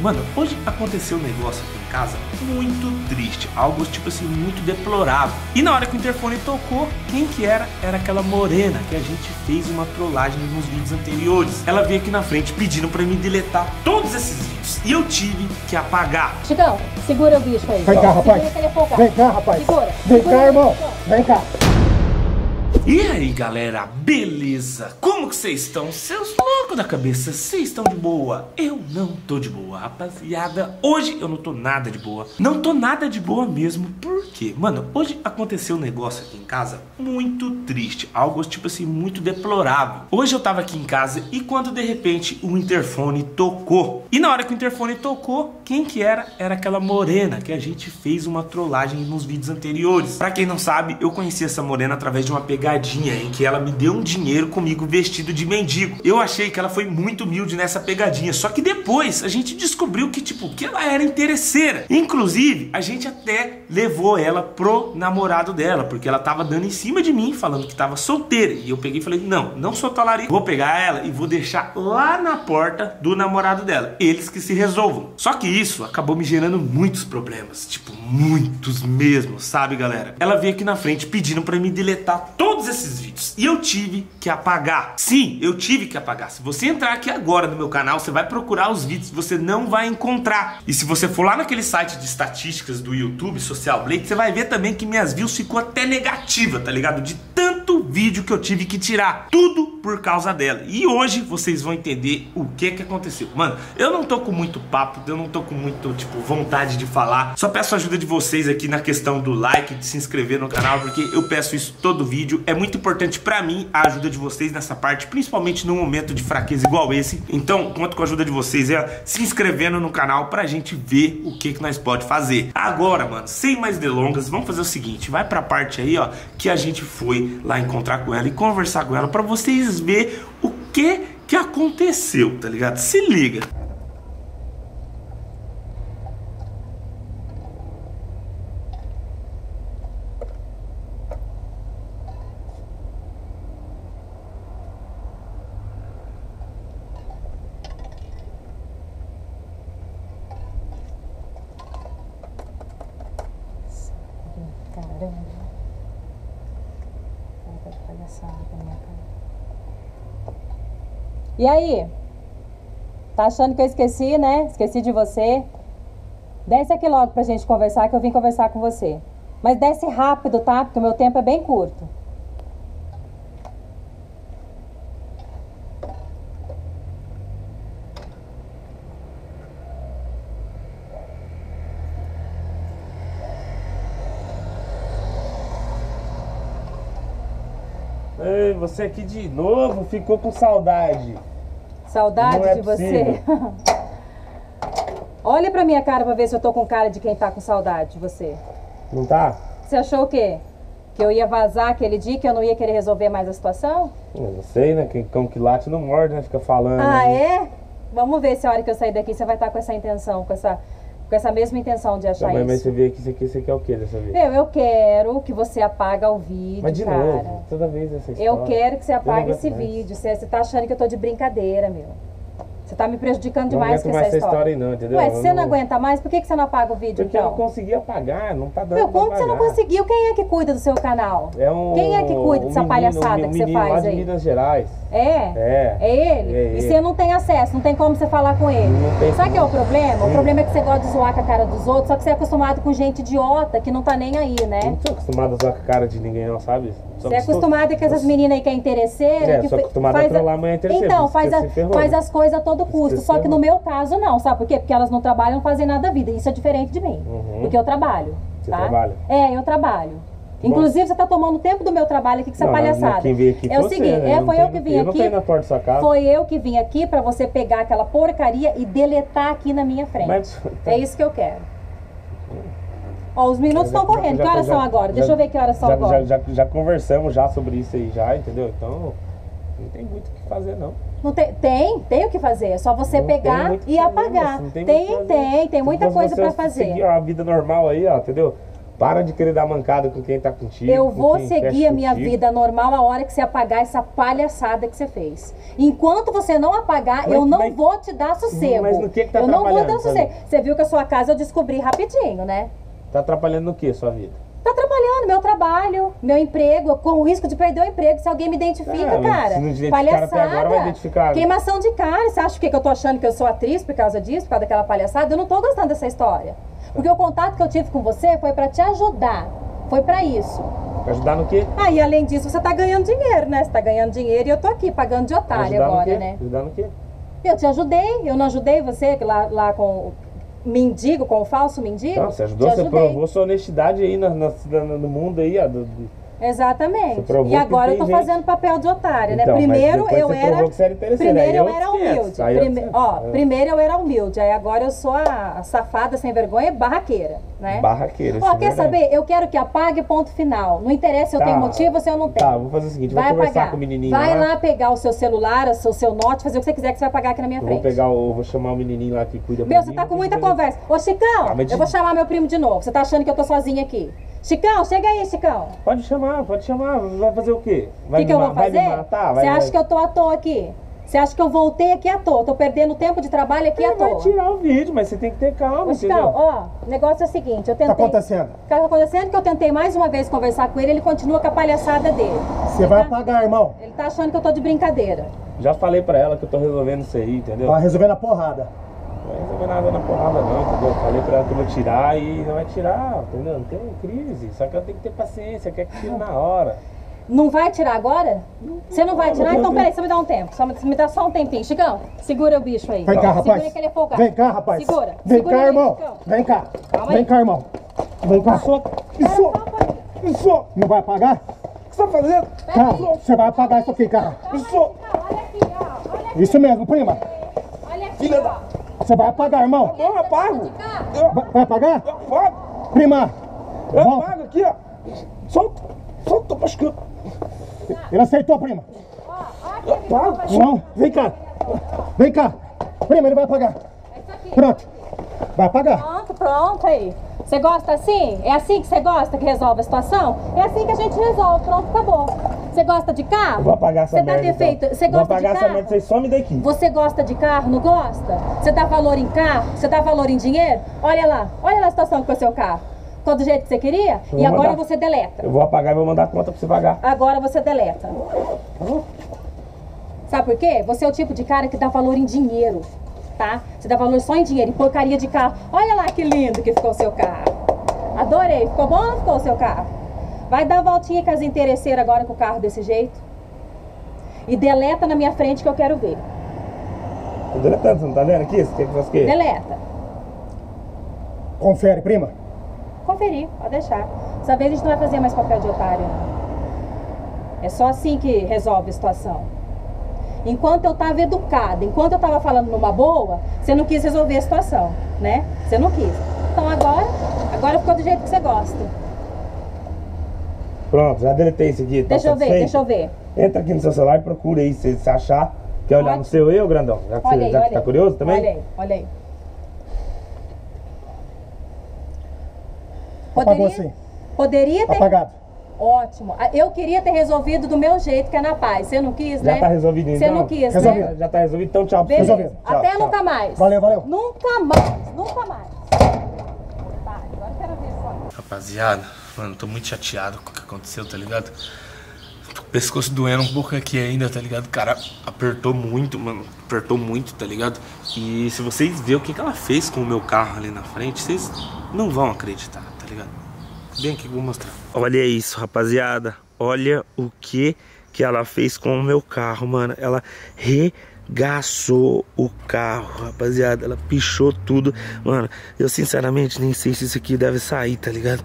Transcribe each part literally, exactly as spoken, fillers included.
Mano, hoje aconteceu um negócio aqui em casa muito triste, algo tipo assim, muito deplorável. E na hora que o interfone tocou, quem que era? Era aquela morena que a gente fez uma trollagem nos vídeos anteriores. Ela veio aqui na frente pedindo pra me deletar todos esses vídeos e eu tive que apagar. Chicão, segura o bicho aí. Vem cá, rapaz. Vem cá, rapaz. Segura. Vem cá, irmão. Vem cá. E aí, galera, beleza? Como que vocês estão? Seus loucos da cabeça, vocês estão de boa? Eu não tô de boa, rapaziada. Hoje eu não tô nada de boa. Não tô nada de boa mesmo, por quê? Mano, hoje aconteceu um negócio aqui em casa muito triste, algo tipo assim, muito deplorável. Hoje eu tava aqui em casa e quando de repente o interfone tocou. E na hora que o interfone tocou, quem que era? Era aquela morena que a gente fez uma trollagem nos vídeos anteriores. Pra quem não sabe, eu conheci essa morena através de uma pegadinha em que ela me deu um dinheiro comigo vestido de mendigo. Eu achei que ela foi muito humilde nessa pegadinha, só que depois a gente descobriu que tipo, que ela era interesseira. Inclusive, a gente até levou ela pro namorado dela, porque ela tava dando em cima de mim, falando que tava solteira. E eu peguei e falei, não, não sou talarico, vou pegar ela e vou deixar lá na porta do namorado dela, eles que se resolvam. Só que isso acabou me gerando muitos problemas, tipo, muitos mesmo, sabe, galera? Ela veio aqui na frente pedindo pra me deletar todos esses vídeos e eu tive que apagar. Sim, eu tive que apagar. Se você entrar aqui agora no meu canal, você vai procurar os vídeos, você não vai encontrar. E se você for lá naquele site de estatísticas do YouTube, Social Blade, você vai ver também que minhas views ficou até negativa, tá ligado? De tanto vídeo que eu tive que tirar, tudo por causa dela. E hoje vocês vão entender o que que aconteceu. Mano, eu não tô com muito papo, eu não tô com muito, tipo, vontade de falar. Só peço a ajuda de vocês aqui na questão do like, de se inscrever no canal, porque eu peço isso todo vídeo. É muito importante pra mim a ajuda de vocês nessa parte, principalmente num momento de fraqueza igual esse. Então, conto com a ajuda de vocês é se inscrevendo no canal pra gente ver o que que nós pode fazer. Agora, mano, sem mais delongas, vamos fazer o seguinte, vai pra parte aí, ó, que a gente foi lá encontrar com ela e conversar com ela pra vocês verem o que que aconteceu, tá ligado? Se liga. E aí? Tá achando que eu esqueci, né? Esqueci de você? Desce aqui logo pra gente conversar, que eu vim conversar com você. Mas desce rápido, tá? Porque o meu tempo é bem curto. Ei, você aqui de novo, ficou com saudade. Saudade é de possível. Você? Olha pra minha cara pra ver se eu tô com cara de quem tá com saudade de você. Não tá? Você achou o quê? Que eu ia vazar aquele dia, que eu não ia querer resolver mais a situação? Eu não sei, né? Que cão que late não morde, né? Fica falando. Ah, aí. É? Vamos ver se a hora que eu sair daqui você vai estar com essa intenção, com essa... Com essa mesma intenção de achar isso. Mas você vê que isso aqui, você quer o que dessa vez? Meu, eu quero que você apaga o vídeo, mas de cara. Novo, toda vez essa história. Eu quero que você apague esse mais. Vídeo. Você, você tá achando que eu tô de brincadeira, meu. Você tá me prejudicando não demais com essa história. Essa história não, entendeu? Ué, se você não, não aguenta mais, por que que você não apaga o vídeo, porque então? Eu não consegui apagar, não tá dando. Meu, como que você não conseguiu? Quem é que cuida do seu canal? É um, quem é que cuida um dessa menino, palhaçada um que você faz aí? É de Minas Gerais. É? É. É ele? É ele. E você não tem acesso, não tem como você falar com ele. Não tem. Sabe o que é o problema? Sim. O problema é que você gosta de zoar com a cara dos outros, só que você é acostumado com gente idiota que não tá nem aí, né? Eu não sou acostumado a zoar com a cara de ninguém, não, sabe? Só você é acostumado tô... com essas meninas aí que é interesseira? É, que sou acostumado a trollar, mas é interesseira. Então, faz, a, faz as coisas a todo custo. Esqueceu. Só que no meu caso, não. Sabe por quê? Porque elas não trabalham, não fazem nada da vida. Isso é diferente de mim. Uhum. Porque eu trabalho. Você tá? Trabalha? É, eu trabalho. Inclusive, bom, você tá tomando tempo do meu trabalho aqui com essa não, palhaçada. Quem veio aqui é o seguinte, né? é, foi eu, eu que vim eu aqui. Não na porta da sua casa. Foi eu que vim aqui pra você pegar aquela porcaria e deletar aqui na minha frente. Mas, tá. É isso que eu quero. Ó, os minutos estão correndo. Já, que horas já, são agora? Já, Deixa eu ver que horas são já, agora. Já, já, já conversamos já sobre isso aí, já, entendeu? Então, não tem muito o que fazer, não. Não tem, tem, tem o que fazer, é só você não pegar e apagar. Assim, tem, tem, tem, tem, tem muita coisa pra fazer. Seguir a vida normal aí, ó, entendeu? Para de querer dar mancada com quem tá contigo. Eu vou seguir a minha vida normal a hora que você apagar essa palhaçada que você fez. Enquanto você não apagar, mas, eu não mas, vou te dar sossego. Mas no que que tá atrapalhando? Eu não vou dar sossego. Você viu que a sua casa eu descobri rapidinho, né? Tá atrapalhando no que a sua vida? Tá atrapalhando meu trabalho, meu emprego. Eu corro o risco de perder o emprego se alguém me identifica, ah, cara. Se não identificar palhaçada, até agora, vai identificar. Queimação de cara. Você acha o quê? Que eu tô achando que eu sou atriz por causa disso, por causa daquela palhaçada? Eu não tô gostando dessa história. Porque o contato que eu tive com você foi pra te ajudar. Foi pra isso. Pra ajudar no quê? Ah, e além disso, você tá ganhando dinheiro, né? Você tá ganhando dinheiro e eu tô aqui pagando de otário agora, né? Ajudar no quê? Eu te ajudei. Eu não ajudei você lá, lá com o mendigo, com o falso mendigo? Não, você ajudou, você provou sua honestidade aí no, no, no mundo aí, ó. Do, do... Exatamente. E agora eu tô gente. fazendo papel de otária, então, né? Primeiro eu era primeiro eu, eu era humilde. Eu... Prime... Ó, eu... Primeiro eu era humilde, aí agora eu sou a safada sem vergonha barraqueira, né? Barraqueira. Ó, quer é saber? Eu quero que apague ponto final. Não interessa se tá. eu tenho motivo ou se eu não tenho. Tá, vou fazer o seguinte, vai vou conversar apagar. com o menininho Vai lá. lá pegar o seu celular, o seu, seu note, fazer o que você quiser que você vai pagar aqui na minha eu frente. Vou pegar o... Vou chamar o menininho lá que cuida do Meu, você tá com muita conversa. Ô, Chicão, ah, mas... eu vou chamar meu primo de novo. Você tá achando que eu tô sozinha aqui? Chicão, chega aí, Chicão. Pode chamar, pode chamar. Vai fazer o quê? O que, que eu vou fazer? Você acha que eu tô à toa aqui? Você acha que eu voltei aqui à toa? Tô perdendo tempo de trabalho aqui à toa? Vai tirar o vídeo, mas você tem que ter calma, Chicão, ó, o negócio é o seguinte, eu tentei... O que tá acontecendo? O que tá acontecendo que eu tentei mais uma vez conversar com ele, ele continua com a palhaçada dele. Você vai apagar, irmão. Ele tá achando que eu tô de brincadeira. Já falei pra ela que eu tô resolvendo isso aí, entendeu? Tá resolvendo a porrada. Não vai resolver nada na porrada não, entendeu? Falei pra ela que eu vou tirar e não vai tirar, entendeu? Não tem crise, só que ela tem que ter paciência, quer que tire na hora. Não vai tirar agora? Não, você não vai tirar? Então peraí, você me dá um tempo, só me, me dá só um tempinho. Chicão, segura o bicho aí. Vem cá, rapaz. Segura que ele é folgado. Vem cá, rapaz. Segura. Vem segura cá, aí, irmão. Chicão. Vem cá. Calma aí. Vem cá, irmão. Vem cá. Isso. Isso. Isso. Não vai apagar? O que você tá fazendo? Cara, você vai apagar isso aqui, cara. Isso. Olha aqui, ó. Olha aqui. Isso mesmo, prima. Olha aqui, Filha ó. Da... Você vai apagar, irmão? Tá bom, eu apago. Vai apagar? Eu apago. Prima. Eu volta. apago aqui, ó. Solta. Solta, tô machucando. Ele aceitou, prima. Ó, ó aqui. Não, vem cá. Vem cá. Prima, ele vai apagar. É isso aqui. Pronto. Vai apagar. Pronto, pronto aí. Você gosta assim? É assim que você gosta que resolve a situação? É assim que a gente resolve. Pronto, acabou. Você gosta de carro? Eu vou apagar essa merda. Você tá defeito. Você gosta de carro? Vou apagar essa merda, vocês somem daqui. Você gosta de carro? Não gosta? Você dá valor em carro? Você dá valor em dinheiro? Olha lá. Olha lá a situação com o seu carro. Ficou do jeito que você queria? E agora você deleta. Eu vou apagar e vou mandar a conta pra você pagar. Agora você deleta. Sabe por quê? Você é o tipo de cara que dá valor em dinheiro. Tá? Você dá valor só em dinheiro, em porcaria de carro. Olha lá que lindo que ficou o seu carro. Adorei. Ficou bom ou não ficou o seu carro? Vai dar voltinha com as interesseiras agora com o carro desse jeito. E deleta na minha frente que eu quero ver. Tô deletando, você não tá vendo aqui? Você quer que faça o quê? Deleta. Confere, prima. Conferir, pode deixar. Dessa vez a gente não vai fazer mais papel de otário. É só assim que resolve a situação. Enquanto eu estava educada, enquanto eu estava falando numa boa, você não quis resolver a situação, né? Você não quis. Então agora, agora ficou do jeito que você gosta. Pronto, já deletei isso aqui. Deixa eu ver, deixa eu ver. Entra aqui no seu celular e procura aí, se você achar. Quer olhar no seu eu, grandão? Já que você já tá curioso também? Olha aí, olha aí. Apagou assim. Poderia ter... Apagado. Ótimo. Eu queria ter resolvido do meu jeito, que é na paz. Você não quis, né? Já tá resolvido, então. Você não quis, resolvido. né? Já tá resolvido, então tchau. Beleza. Resolvido. Tchau, Até tchau. nunca mais. Valeu, valeu. Nunca mais, nunca mais. Tá, agora quero ver só. Rapaziada, mano, tô muito chateado com o que aconteceu, tá ligado? Tô com o pescoço doendo um pouco aqui ainda, tá ligado? O cara apertou muito, mano. Apertou muito, tá ligado? E se vocês verem o que, que ela fez com o meu carro ali na frente, vocês não vão acreditar, tá ligado? Bem aqui, vou mostrar. Olha isso, rapaziada. Olha o que que ela fez com o meu carro, mano. Ela regaçou o carro, rapaziada. Ela pichou tudo. Mano, eu sinceramente nem sei se isso aqui deve sair, tá ligado?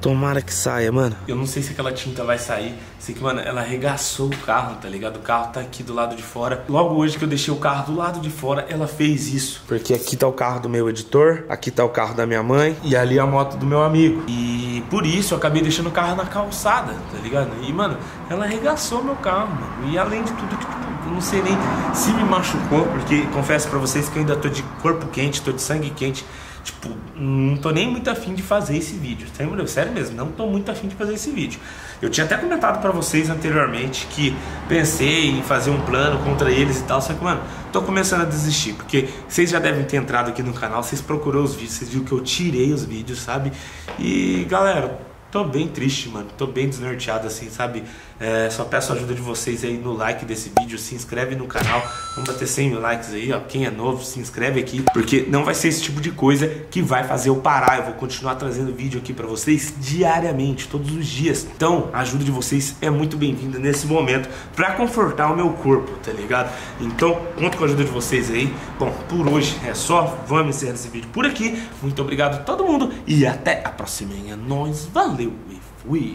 Tomara que saia, mano. Eu não sei se aquela tinta vai sair. Sei que, mano, ela arregaçou o carro, tá ligado? O carro tá aqui do lado de fora. Logo hoje que eu deixei o carro do lado de fora, ela fez isso. Porque aqui tá o carro do meu editor, aqui tá o carro da minha mãe e ali a moto do meu amigo. E por isso eu acabei deixando o carro na calçada, tá ligado? E, mano, ela arregaçou meu carro, mano. E além de tudo que... eu não sei nem se me machucou, porque confesso pra vocês que eu ainda tô de corpo quente, tô de sangue quente. Tipo, não tô nem muito afim de fazer esse vídeo, sério mesmo, não tô muito afim de fazer esse vídeo. Eu tinha até comentado pra vocês anteriormente que pensei em fazer um plano contra eles e tal, só que, mano, tô começando a desistir, porque vocês já devem ter entrado aqui no canal, vocês procuraram os vídeos, vocês viram que eu tirei os vídeos, sabe? E, galera, tô bem triste, mano, tô bem desnorteado, assim, sabe? É, só peço a ajuda de vocês aí no like desse vídeo, se inscreve no canal, vamos bater cem mil likes aí, ó, quem é novo, se inscreve aqui, porque não vai ser esse tipo de coisa que vai fazer eu parar, eu vou continuar trazendo vídeo aqui pra vocês diariamente, todos os dias, então a ajuda de vocês é muito bem-vinda nesse momento pra confortar o meu corpo, tá ligado? Então, conto com a ajuda de vocês aí, bom, por hoje é só, vamos encerrar esse vídeo por aqui, muito obrigado a todo mundo e até a próxima, é nóis, valeu! Valeu e fui!